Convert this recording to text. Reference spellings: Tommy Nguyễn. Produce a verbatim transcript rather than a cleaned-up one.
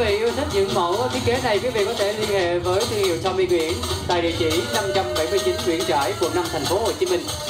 vị yêu thích những mẫu thiết kế này, quý vị có thể liên hệ với thương hiệu Tommy Nguyễn tại địa chỉ năm trăm bảy mươi chín Nguyễn Trãi, quận năm, thành phố Hồ Chí Minh.